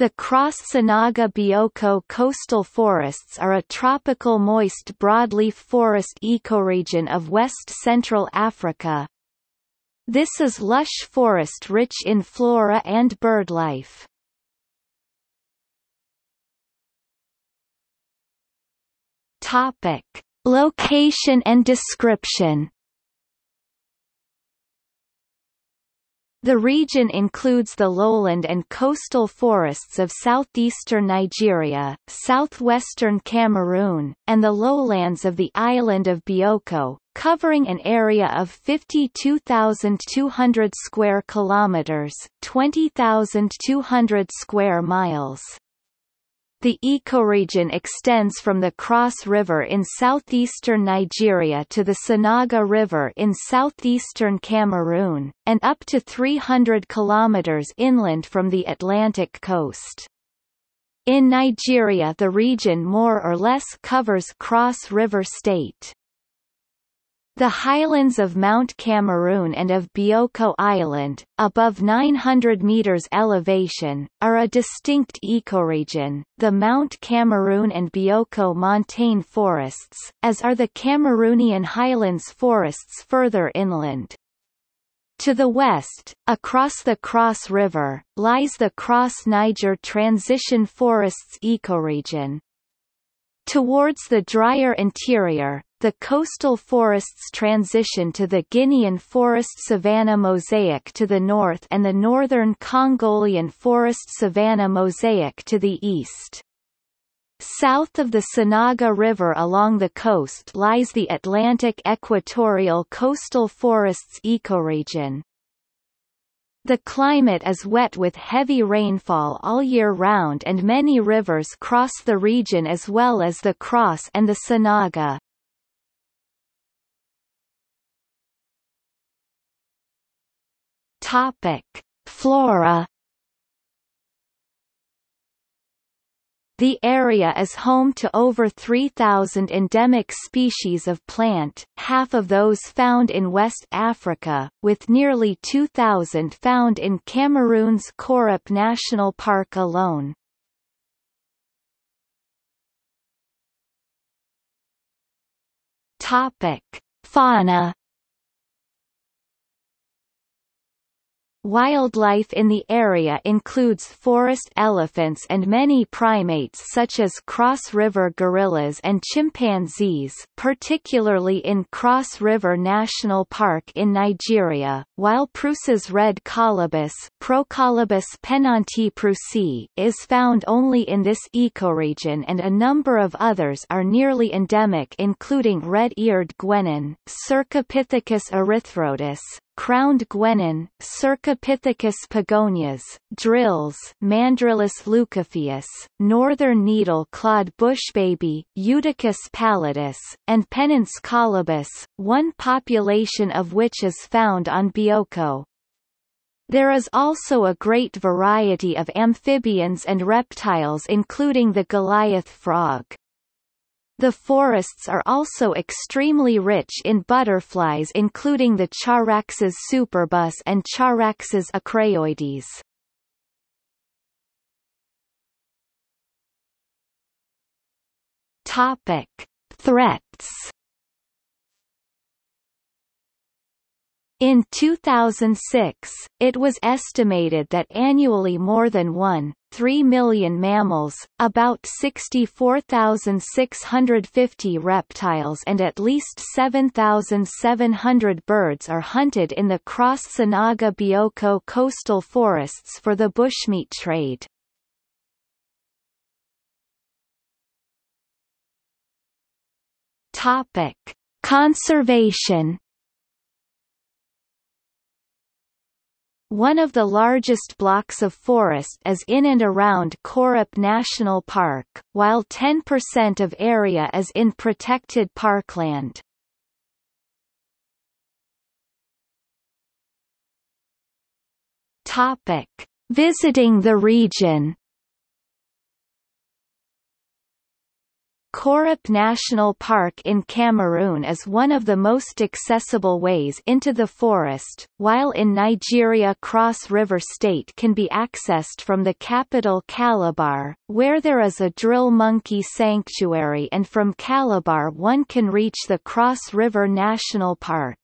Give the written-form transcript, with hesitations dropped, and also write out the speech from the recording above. The Cross-Sanaga-Bioko coastal forests are a tropical moist broadleaf forest ecoregion of west-central Africa. This is lush forest rich in flora and birdlife. Topic: Location and description. The region includes the lowland and coastal forests of southeastern Nigeria, southwestern Cameroon, and the lowlands of the island of Bioko, covering an area of 52,200 square kilometers, 20,200 square miles. The ecoregion extends from the Cross River in southeastern Nigeria to the Sanaga River in southeastern Cameroon, and up to 300 kilometers inland from the Atlantic coast. In Nigeria, the region more or less covers Cross River State. The highlands of Mount Cameroon and of Bioko Island, above 900 meters elevation, are a distinct ecoregion, the Mount Cameroon and Bioko montane forests, as are the Cameroonian highlands forests further inland. To the west, across the Cross River, lies the Cross Niger Transition Forests ecoregion. Towards the drier interior, the coastal forests transition to the Guinean Forest Savanna Mosaic to the north and the northern Congolian Forest Savanna Mosaic to the east. South of the Sanaga River along the coast lies the Atlantic Equatorial Coastal Forests ecoregion. The climate is wet with heavy rainfall all year round, and many rivers cross the region as well as the Cross and the Sanaga. Topic: Flora. The area is home to over 3,000 endemic species of plant, half of those found in West Africa, with nearly 2,000 found in Cameroon's Korup National Park alone. Topic: Fauna. Wildlife in the area includes forest elephants and many primates such as Cross River gorillas and chimpanzees, particularly in Cross River National Park in Nigeria, while Prusa's red colobus, Procolobus penanti prusii, is found only in this ecoregion, and a number of others are nearly endemic, including red-eared guenon, Cercopithecus erythrotis, Crowned guenon, Cercopithecus pogonias, drills, Mandrillus leucophaeus, northern needle-clawed bushbaby, Eutychus pallidus, and Pennant's colobus, one population of which is found on Bioko. There is also a great variety of amphibians and reptiles, including the Goliath frog. The forests are also extremely rich in butterflies, including the Charaxes superbus and Charaxes acraoides. Topic: Threats. In 2006, it was estimated that annually more than 1.3 million mammals, about 64,650 reptiles and at least 7,700 birds are hunted in the Cross-Sanaga-Bioko coastal forests for the bushmeat trade. Topic: Conservation. One of the largest blocks of forest is in and around Korup National Park, while 10% of area is in protected parkland. Topic: Visiting the region. Korup National Park in Cameroon is one of the most accessible ways into the forest, while in Nigeria Cross River State can be accessed from the capital Calabar, where there is a drill monkey sanctuary, and from Calabar one can reach the Cross River National Park.